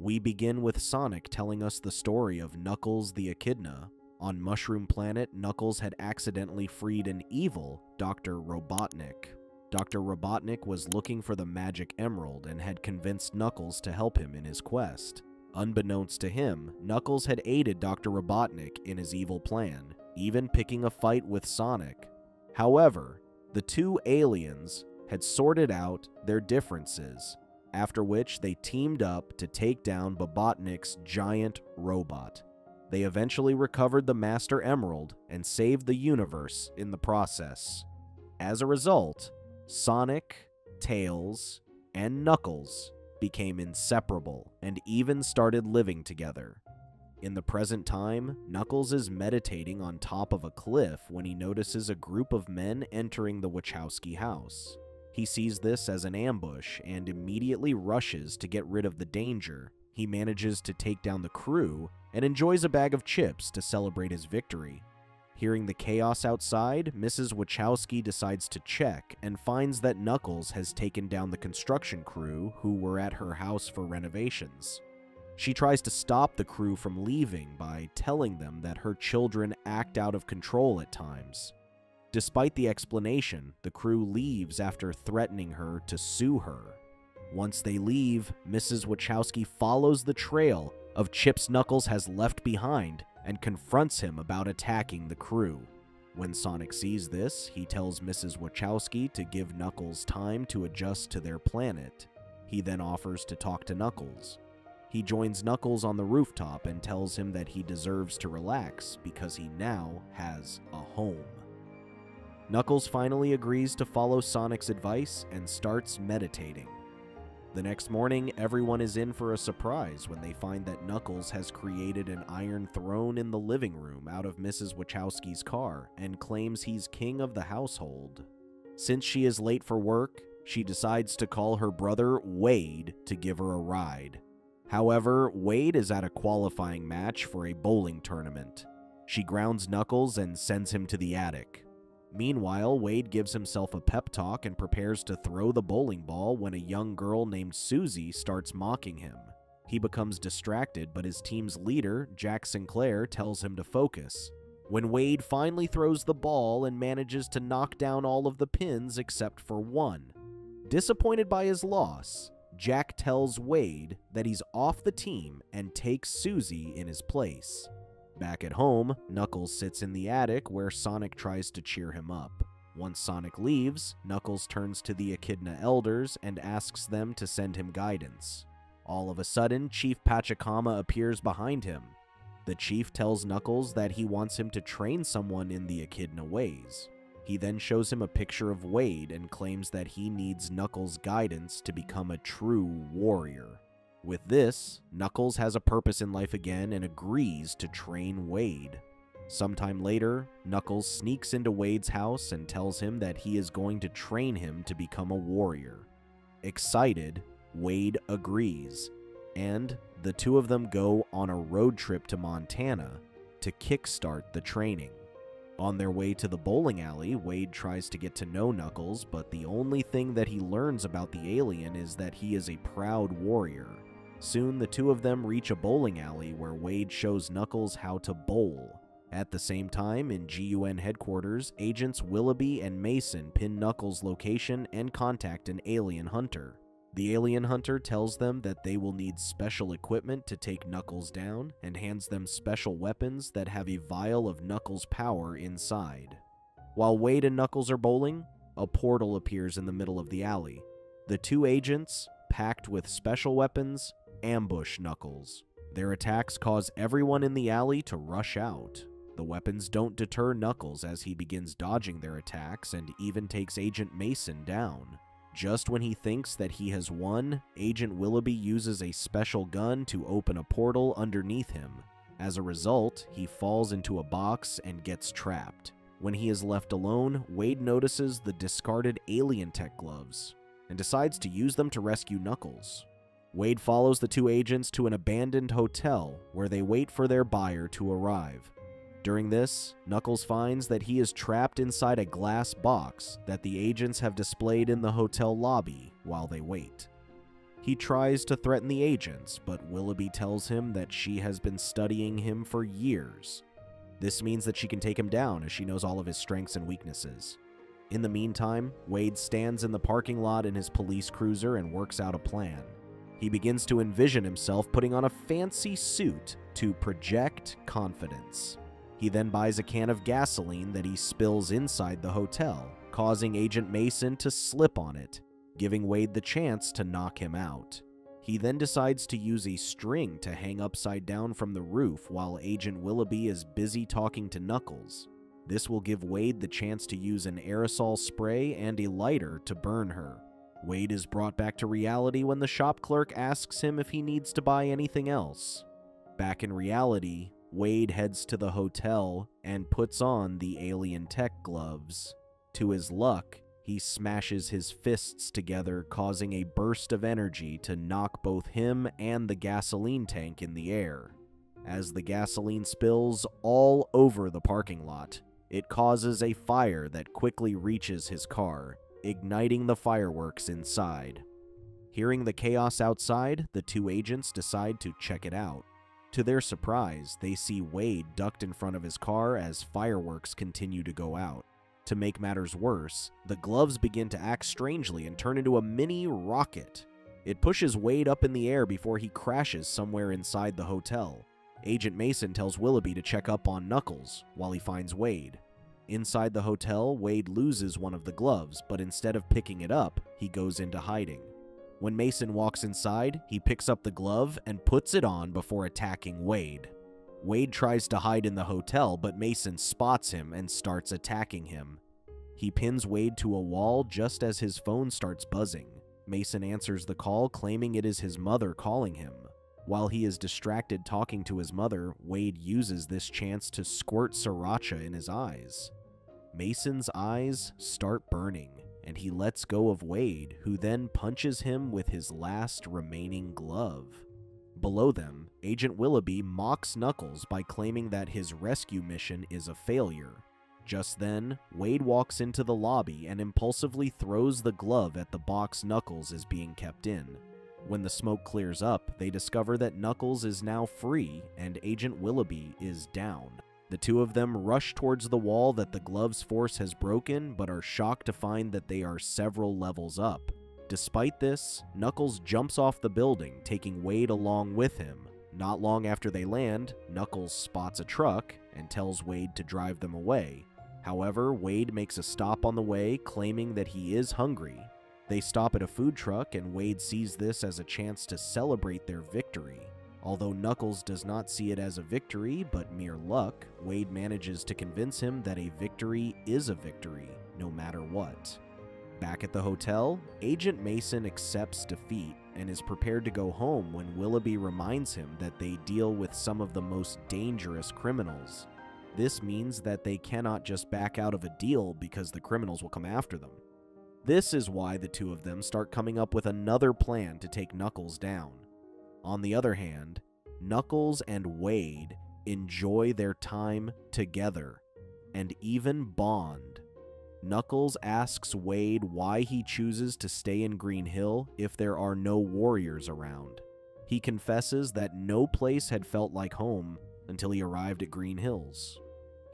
We begin with Sonic telling us the story of Knuckles the Echidna. On Mushroom Planet, Knuckles had accidentally freed an evil Dr. Robotnik. Dr. Robotnik was looking for the magic emerald and had convinced Knuckles to help him in his quest. Unbeknownst to him, Knuckles had aided Dr. Robotnik in his evil plan, even picking a fight with Sonic. However, the two aliens had sorted out their differences, after which they teamed up to take down Robotnik's giant robot. They eventually recovered the Master Emerald and saved the universe in the process. As a result, Sonic, Tails, and Knuckles became inseparable and even started living together. In the present time, Knuckles is meditating on top of a cliff when he notices a group of men entering the Wachowski house. He sees this as an ambush and immediately rushes to get rid of the danger. He manages to take down the crew and enjoys a bag of chips to celebrate his victory. Hearing the chaos outside, Mrs. Wachowski decides to check and finds that Knuckles has taken down the construction crew who were at her house for renovations. She tries to stop the crew from leaving by telling them that her children act out of control at times. Despite the explanation, the crew leaves after threatening her to sue her. Once they leave, Mrs. Wachowski follows the trail of chips Knuckles has left behind and confronts him about attacking the crew. When Sonic sees this, he tells Mrs. Wachowski to give Knuckles time to adjust to their planet. He then offers to talk to Knuckles. He joins Knuckles on the rooftop and tells him that he deserves to relax because he now has a home. Knuckles finally agrees to follow Sonic's advice and starts meditating. The next morning, everyone is in for a surprise when they find that Knuckles has created an iron throne in the living room out of Mrs. Wachowski's car and claims he's king of the household. Since she is late for work, she decides to call her brother Wade to give her a ride. However, Wade is at a qualifying match for a bowling tournament. She grounds Knuckles and sends him to the attic. Meanwhile, Wade gives himself a pep talk and prepares to throw the bowling ball when a young girl named Susie starts mocking him. He becomes distracted, but his team's leader, Jack Sinclair, tells him to focus. When Wade finally throws the ball and manages to knock down all of the pins except for one. Disappointed by his loss, Jack tells Wade that he's off the team and takes Susie in his place. Back at home, Knuckles sits in the attic where Sonic tries to cheer him up. Once Sonic leaves, Knuckles turns to the Echidna elders and asks them to send him guidance. All of a sudden, Chief Pachacama appears behind him. The chief tells Knuckles that he wants him to train someone in the Echidna ways. He then shows him a picture of Wade and claims that he needs Knuckles' guidance to become a true warrior. With this, Knuckles has a purpose in life again and agrees to train Wade. Sometime later, Knuckles sneaks into Wade's house and tells him that he is going to train him to become a warrior. Excited, Wade agrees, and the two of them go on a road trip to Montana to kickstart the training. On their way to the bowling alley, Wade tries to get to know Knuckles, but the only thing that he learns about the alien is that he is a proud warrior. Soon, the two of them reach a bowling alley where Wade shows Knuckles how to bowl. At the same time, in GUN headquarters, agents Willoughby and Mason pin Knuckles' location and contact an alien hunter. The alien hunter tells them that they will need special equipment to take Knuckles down and hands them special weapons that have a vial of Knuckles' power inside. While Wade and Knuckles are bowling, a portal appears in the middle of the alley. The two agents, packed with special weapons, ambush Knuckles. Their attacks cause everyone in the alley to rush out. The weapons don't deter Knuckles as he begins dodging their attacks and even takes Agent Mason down. Just when he thinks that he has won, Agent Willoughby uses a special gun to open a portal underneath him. As a result, he falls into a box and gets trapped. When he is left alone, Wade notices the discarded alien tech gloves and decides to use them to rescue Knuckles. Wade follows the two agents to an abandoned hotel where they wait for their buyer to arrive. During this, Knuckles finds that he is trapped inside a glass box that the agents have displayed in the hotel lobby while they wait. He tries to threaten the agents, but Willoughby tells him that she has been studying him for years. This means that she can take him down, as she knows all of his strengths and weaknesses. In the meantime, Wade stands in the parking lot in his police cruiser and works out a plan. He begins to envision himself putting on a fancy suit to project confidence. He then buys a can of gasoline that he spills inside the hotel, causing Agent Mason to slip on it, giving Wade the chance to knock him out. He then decides to use a string to hang upside down from the roof while Agent Willoughby is busy talking to Knuckles. This will give Wade the chance to use an aerosol spray and a lighter to burn her. Wade is brought back to reality when the shop clerk asks him if he needs to buy anything else. Back in reality, Wade heads to the hotel and puts on the alien tech gloves. To his luck, he smashes his fists together, causing a burst of energy to knock both him and the gasoline tank in the air. As the gasoline spills all over the parking lot, it causes a fire that quickly reaches his car, igniting the fireworks inside. Hearing the chaos outside, the two agents decide to check it out. To their surprise, they see Wade ducked in front of his car as fireworks continue to go out. To make matters worse, the gloves begin to act strangely and turn into a mini rocket. It pushes Wade up in the air before he crashes somewhere inside the hotel. Agent Mason tells Willoughby to check up on Knuckles while he finds Wade. Inside the hotel, Wade loses one of the gloves, but instead of picking it up, he goes into hiding. When Mason walks inside, he picks up the glove and puts it on before attacking Wade. Wade tries to hide in the hotel, but Mason spots him and starts attacking him. He pins Wade to a wall just as his phone starts buzzing. Mason answers the call, claiming it is his mother calling him. While he is distracted talking to his mother, Wade uses this chance to squirt sriracha in his eyes. Mason's eyes start burning, and he lets go of Wade, who then punches him with his last remaining glove. Below them, Agent Willoughby mocks Knuckles by claiming that his rescue mission is a failure. Just then, Wade walks into the lobby and impulsively throws the glove at the box Knuckles is being kept in. When the smoke clears up, they discover that Knuckles is now free and Agent Willoughby is down. The two of them rush towards the wall that the glove's force has broken, but are shocked to find that they are several levels up. Despite this, Knuckles jumps off the building, taking Wade along with him. Not long after they land, Knuckles spots a truck and tells Wade to drive them away. However, Wade makes a stop on the way, claiming that he is hungry. They stop at a food truck, and Wade sees this as a chance to celebrate their victory. Although Knuckles does not see it as a victory, but mere luck, Wade manages to convince him that a victory is a victory, no matter what. Back at the hotel, Agent Mason accepts defeat and is prepared to go home when Willoughby reminds him that they deal with some of the most dangerous criminals. This means that they cannot just back out of a deal because the criminals will come after them. This is why the two of them start coming up with another plan to take Knuckles down. On the other hand, Knuckles and Wade enjoy their time together and even bond. Knuckles asks Wade why he chooses to stay in Green Hill if there are no warriors around. He confesses that no place had felt like home until he arrived at Green Hills.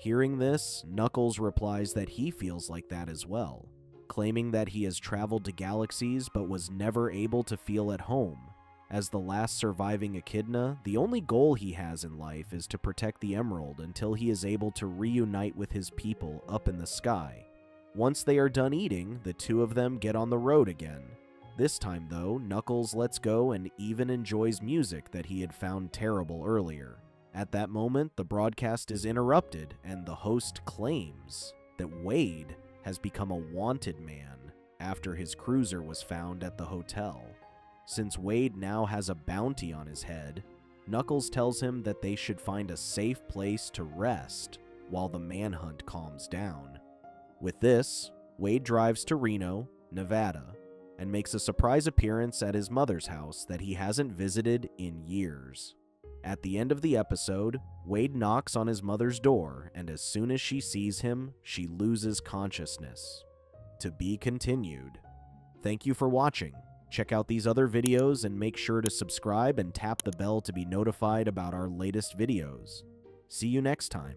Hearing this, Knuckles replies that he feels like that as well, claiming that he has traveled to galaxies but was never able to feel at home. As the last surviving Echidna, the only goal he has in life is to protect the Emerald until he is able to reunite with his people up in the sky. Once they are done eating, the two of them get on the road again. This time, though, Knuckles lets go and even enjoys music that he had found terrible earlier. At that moment, the broadcast is interrupted, and the host claims that Wade has become a wanted man after his cruiser was found at the hotel. Since Wade now has a bounty on his head, Knuckles tells him that they should find a safe place to rest while the manhunt calms down. With this, Wade drives to Reno, Nevada, and makes a surprise appearance at his mother's house that he hasn't visited in years. At the end of the episode, Wade knocks on his mother's door, and as soon as she sees him, she loses consciousness. To be continued. Thank you for watching. Check out these other videos and make sure to subscribe and tap the bell to be notified about our latest videos. See you next time.